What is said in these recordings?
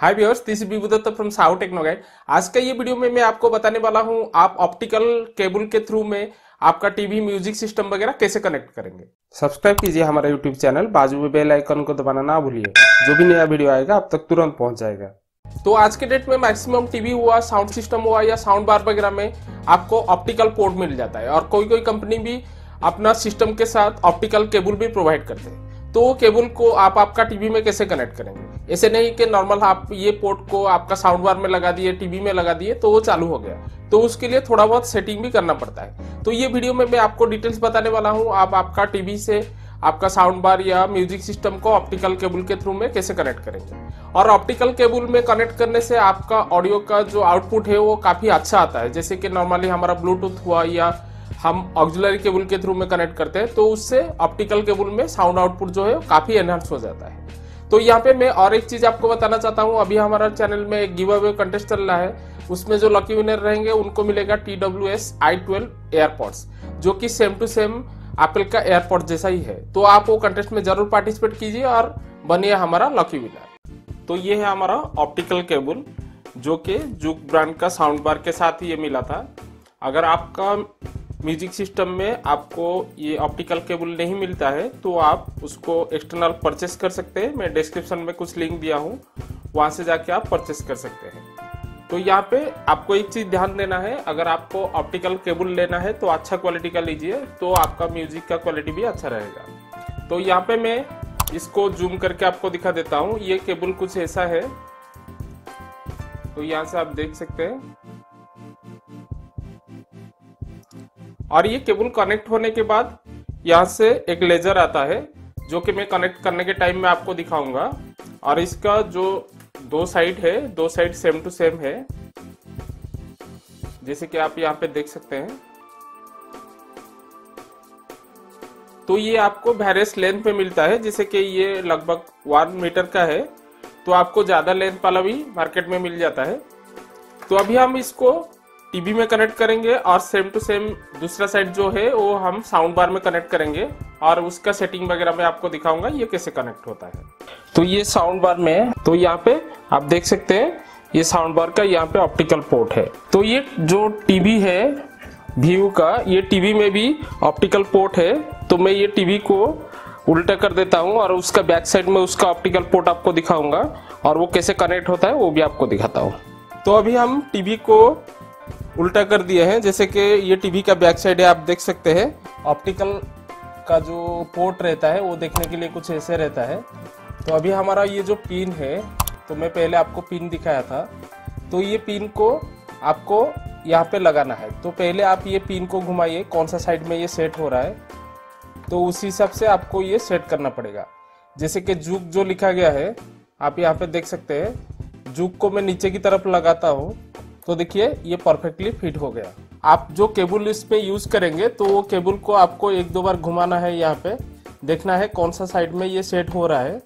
Hi viewers, this is Vibhu Dutt from Sahu टेक्नोगाइड। आज का ये वीडियो में मैं आपको बताने वाला हूँ आप ऑप्टिकल केबल के थ्रू में आपका टीवी, म्यूजिक सिस्टम वगैरह कैसे कनेक्ट करेंगे। सब्सक्राइब कीजिए हमारा यूट्यूब चैनल, बाजू में बेल आइकन को दबाना ना भूलिए, जो भी नया वीडियो आएगा आप तक तुरंत पहुंच जाएगा। तो आज के डेट में मैक्सिमम टीवी हुआ, साउंड सिस्टम हुआ या साउंड बार वगैरह में आपको ऑप्टिकल पोर्ट मिल जाता है और कोई कोई कंपनी भी अपना सिस्टम के साथ ऑप्टिकल केबल भी प्रोवाइड करते हैं। तो केबल को आप आपका टीवी में कैसे कनेक्ट करेंगे? ऐसे नहीं कि नॉर्मल आप ये पोर्ट को आपका साउंड बार में लगा दिए, टीवी में लगा दिए तो वो चालू हो गया, तो उसके लिए थोड़ा बहुत सेटिंग भी करना पड़ता है। तो ये वीडियो में मैं आपको डिटेल्स बताने वाला हूँ आप आपका टीवी से आपका साउंड बार या म्यूजिक सिस्टम को ऑप्टिकल केबल के थ्रू में कैसे कनेक्ट करेंगे। और ऑप्टिकल केबल में कनेक्ट करने से आपका ऑडियो का जो आउटपुट है वो काफ़ी अच्छा आता है। जैसे कि नॉर्मली हमारा ब्लूटूथ हुआ या हम ऑक्सिलरी केबल के थ्रू में कनेक्ट करते हैं, तो उससे ऑप्टिकल केबल में साउंड आउटपुट जो है काफ़ी एनहांस हो जाता है। तो यहाँ पे मैं और एक चीज़ आपको बताना चाहता हूँ, अभी हमारा चैनल में एक गिव अवे कंटेस्ट चल रहा है, उसमें जो लकी विनर रहेंगे उनको मिलेगा TWS i12 एयरपॉड्स, जो कि सेम टू सेम एप्पल का एयरपॉड जैसा ही है। तो आप वो कंटेस्ट में जरूर पार्टिसिपेट कीजिए और बनिए हमारा लकी विनर। तो ये है हमारा ऑप्टिकल केबल, जो कि जूक ब्रांड का साउंड बार के साथ ही ये मिला था। अगर आपका म्यूजिक सिस्टम में आपको ये ऑप्टिकल केबल नहीं मिलता है तो आप उसको एक्सटर्नल परचेस कर सकते हैं। मैं डिस्क्रिप्शन में कुछ लिंक दिया हूँ, वहाँ से जाके आप परचेस कर सकते हैं। तो यहाँ पे आपको एक चीज़ ध्यान देना है, अगर आपको ऑप्टिकल केबल लेना है तो अच्छा क्वालिटी का लीजिए, तो आपका म्यूजिक का क्वालिटी भी अच्छा रहेगा। तो यहाँ पे मैं इसको जूम करके आपको दिखा देता हूँ। ये केबल कुछ ऐसा है, तो यहाँ से आप देख सकते हैं। और ये केबल कनेक्ट होने के बाद यहाँ से एक लेजर आता है, जो कि मैं कनेक्ट करने के टाइम में आपको दिखाऊंगा। और इसका जो दो साइड है, दो साइड सेम टू सेम है, जैसे कि आप यहाँ पे देख सकते हैं। तो ये आपको वेरियस लेंथ में मिलता है, जैसे कि ये लगभग 1 मीटर का है, तो आपको ज़्यादा लेंथ वाला भी मार्केट में मिल जाता है। तो अभी हम इसको टीवी में कनेक्ट करेंगे और सेम टू सेम दूसरा साइड जो है वो हम साउंड बार में कनेक्ट करेंगे और उसका सेटिंग वगैरह मैं आपको दिखाऊंगा ये कैसे कनेक्ट होता है। तो ये साउंड बार में है, तो यहाँ पे आप देख सकते हैं ये साउंड बार का यहाँ पे ऑप्टिकल पोर्ट है। तो ये जो टीवी है व्यू का, ये टीवी में भी ऑप्टिकल पोर्ट है। तो मैं ये टीवी को उल्टा कर देता हूँ और उसका बैक साइड में उसका ऑप्टिकल पोर्ट आपको दिखाऊंगा और वो कैसे कनेक्ट होता है वो भी आपको दिखाता हूँ। तो अभी हम टीवी को उल्टा कर दिए हैं, जैसे कि ये टीवी का बैक साइड है, आप देख सकते हैं। ऑप्टिकल का जो पोर्ट रहता है वो देखने के लिए कुछ ऐसे रहता है। तो अभी हमारा ये जो पिन है, तो मैं पहले आपको पिन दिखाया था, तो ये पिन को आपको यहाँ पे लगाना है। तो पहले आप ये पिन को घुमाइए, कौन सा साइड में ये सेट हो रहा है तो उसी हिसाब से आपको ये सेट करना पड़ेगा। जैसे कि जूक जो लिखा गया है आप यहाँ पे देख सकते हैं, जूक को मैं नीचे की तरफ लगाता हूँ तो देखिए ये परफेक्टली फिट हो गया। आप जो केबल इसमें यूज़ करेंगे तो वो केबल को आपको 1-2 बार घुमाना है, यहाँ पे देखना है कौन सा साइड में ये सेट हो रहा है।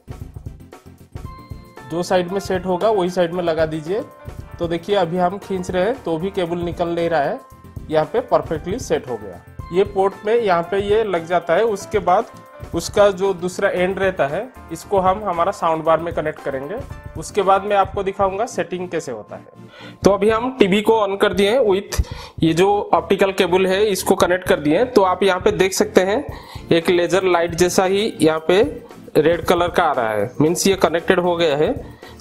जो साइड में सेट होगा वही साइड में लगा दीजिए। तो देखिए अभी हम खींच रहे हैं तो भी केबल निकल नहीं रहा है, यहाँ पे परफेक्टली सेट हो गया। ये पोर्ट में यहाँ पे ये लग जाता है। उसके बाद उसका जो दूसरा एंड रहता है इसको हम हमारा साउंड बार में कनेक्ट करेंगे। उसके बाद मैं आपको दिखाऊंगा सेटिंग कैसे होता है। तो अभी हम टीवी को ऑन कर दिए विथ ये जो ऑप्टिकल केबल है इसको कनेक्ट कर दिए। तो आप यहाँ पे देख सकते हैं एक लेजर लाइट जैसा ही यहाँ पे रेड कलर का आ रहा है, मीन्स ये कनेक्टेड हो गया है।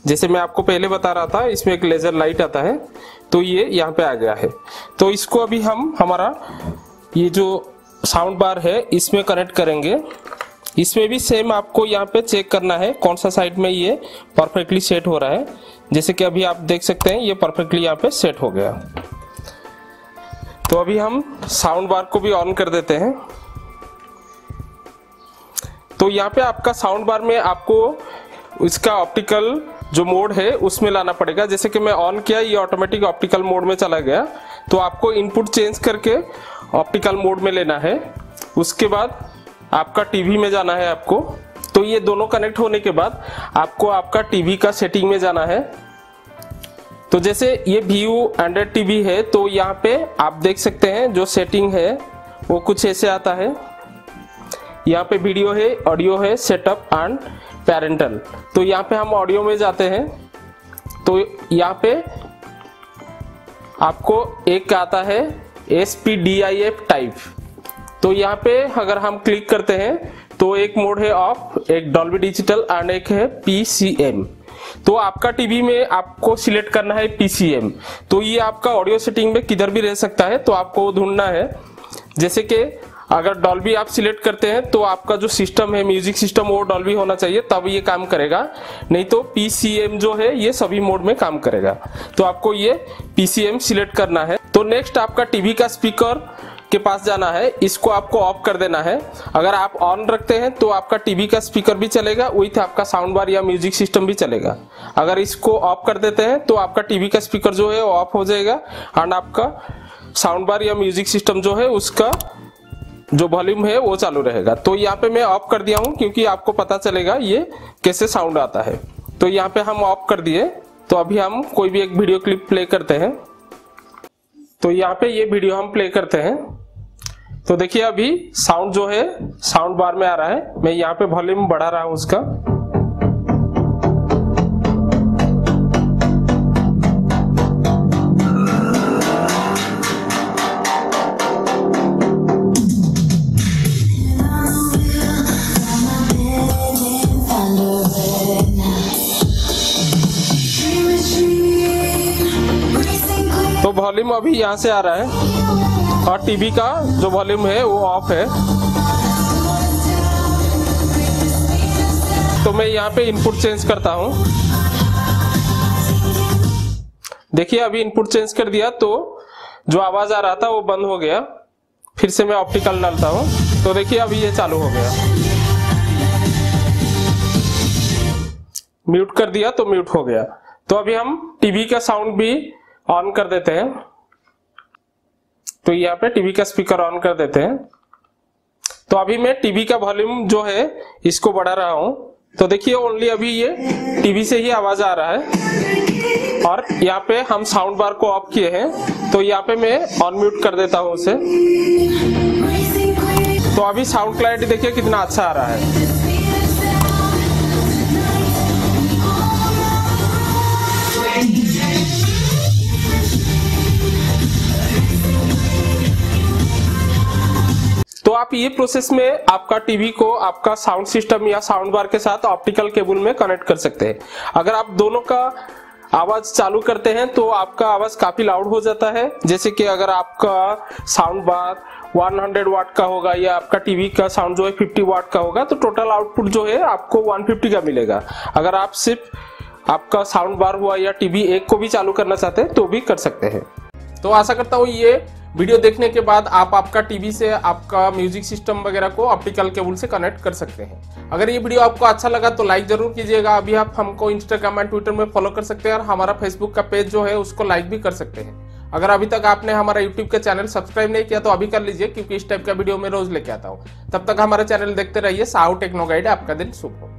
जैसे मैं आपको पहले बता रहा था इसमें एक लेजर लाइट आता है, तो ये यहाँ पे आ गया है। तो इसको अभी हम हमारा ये जो साउंड बार है इसमें कनेक्ट करेंगे। इसमें भी सेम आपको यहाँ पे चेक करना है कौन सा साइड में ये परफेक्टली सेट हो रहा है। जैसे कि अभी आप देख सकते हैं ये परफेक्टली यहाँ पे सेट हो गया। तो अभी हम साउंड बार को भी ऑन कर देते हैं। तो यहाँ पे आपका साउंड बार में आपको इसका ऑप्टिकल जो मोड है उसमें लाना पड़ेगा। जैसे कि मैं ऑन किया ये ऑटोमेटिक ऑप्टिकल मोड में चला गया। तो आपको इनपुट चेंज करके ऑप्टिकल मोड में लेना है, उसके बाद आपका टीवी में जाना है आपको। तो ये दोनों कनेक्ट होने के बाद आपको आपका टीवी का सेटिंग में जाना है। तो जैसे ये व्यू अंडर टीवी है तो यहाँ पे आप देख सकते हैं जो सेटिंग है वो कुछ ऐसे आता है। यहाँ पे वीडियो है, ऑडियो है, सेटअप एंड पैरेंटल। तो यहाँ पे हम ऑडियो में जाते हैं। तो यहाँ पे आपको एक आता है SPDIF टाइप। तो यहाँ पे अगर हम क्लिक करते हैं तो एक मोड है ऑफ, एक डॉल्बी डिजिटल और एक है PCM। तो आपका टीवी में आपको सिलेक्ट करना है PCM। तो ये आपका ऑडियो सेटिंग में किधर भी रह सकता है, तो आपको ढूंढना है। जैसे कि अगर डॉल्बी आप सिलेक्ट करते हैं तो आपका जो सिस्टम है, म्यूजिक सिस्टम, वो डॉल्बी होना चाहिए, तब ये काम करेगा। नहीं तो PCM जो है ये सभी मोड में काम करेगा। तो आपको ये PCM सिलेक्ट करना है। तो नेक्स्ट आपका टीवी का स्पीकर के पास जाना है, इसको आपको ऑफ कर देना है। अगर आप ऑन रखते हैं तो आपका टीवी का स्पीकर भी चलेगा विथ आपका साउंड बार या म्यूजिक सिस्टम भी चलेगा। अगर इसको ऑफ कर देते हैं तो आपका टीवी का स्पीकर जो है वो ऑफ हो जाएगा और आपका साउंड बार या म्यूजिक सिस्टम जो है उसका जो वॉल्यूम है वो चालू रहेगा। तो यहाँ पे मैं ऑफ कर दिया हूँ क्योंकि आपको पता चलेगा ये कैसे साउंड आता है। तो यहाँ पे हम ऑफ कर दिए। तो अभी हम कोई भी एक वीडियो क्लिप प्ले करते हैं। तो यहाँ पे ये वीडियो हम प्ले करते हैं। तो देखिए अभी साउंड जो है साउंड बार में आ रहा है। मैं यहाँ पे वॉल्यूम बढ़ा रहा हूँ उसका। तो वॉल्यूम अभी यहाँ से आ रहा है और टीवी का जो वॉल्यूम है वो ऑफ है। तो मैं यहाँ पे इनपुट चेंज करता हूँ। देखिए अभी इनपुट चेंज कर दिया तो जो आवाज आ रहा था वो बंद हो गया। फिर से मैं ऑप्टिकल डालता हूँ। तो देखिए अभी ये चालू हो गया। म्यूट कर दिया तो म्यूट हो गया। तो अभी हम टीवी का साउंड भी ऑन कर देते हैं। तो यहाँ पे टीवी का स्पीकर ऑन कर देते हैं। तो अभी मैं टीवी का वॉल्यूम जो है इसको बढ़ा रहा हूं। तो देखिए ओनली अभी ये टीवी से ही आवाज आ रहा है। और यहाँ पे हम साउंड बार को ऑफ किए हैं। तो यहाँ पे मैं ऑन म्यूट कर देता हूं उसे। तो अभी साउंड क्लैरिटी देखिए कितना अच्छा आ रहा है। तो आप ये प्रोसेस में आपका टीवी को आपका साउंड सिस्टम या साउंड बार के साथ ऑप्टिकल केबल में कनेक्ट कर सकते हैं। अगर आप दोनों का आवाज चालू करते हैं तो आपका आवाज काफी लाउड हो जाता है। जैसे कि अगर आपका साउंड बार 100 वाट का होगा या आपका टीवी का साउंड जो है 50 वाट का होगा तो टोटल आउटपुट जो है आपको 150 का मिलेगा। अगर आप सिर्फ आपका साउंड बार हुआ या टीवी एक को भी चालू करना चाहते हैं तो भी कर सकते हैं। तो आशा करता हूँ ये वीडियो देखने के बाद आप आपका टीवी से आपका म्यूजिक सिस्टम वगैरह को ऑप्टिकल केबल से कनेक्ट कर सकते हैं। अगर ये वीडियो आपको अच्छा लगा तो लाइक जरूर कीजिएगा। अभी आप हमको इंस्टाग्राम एंड ट्विटर में फॉलो कर सकते हैं और हमारा फेसबुक का पेज जो है उसको लाइक भी कर सकते हैं। अगर अभी तक आपने हमारा यूट्यूब का चैनल सब्सक्राइब नहीं किया तो अभी कर लीजिए क्योंकि इस टाइप का वीडियो मैं रोज लेके आता हूँ। तब तक हमारा चैनल देखते रहिए। Sahu techno guide. आपका दिन शुभ हो।